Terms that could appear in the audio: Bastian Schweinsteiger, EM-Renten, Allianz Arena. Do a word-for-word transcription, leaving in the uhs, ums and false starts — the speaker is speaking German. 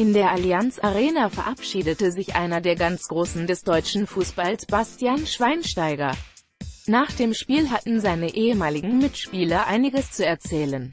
In der Allianz Arena verabschiedete sich einer der ganz Großen des deutschen Fußballs, Bastian Schweinsteiger. Nach dem Spiel hatten seine ehemaligen Mitspieler einiges zu erzählen.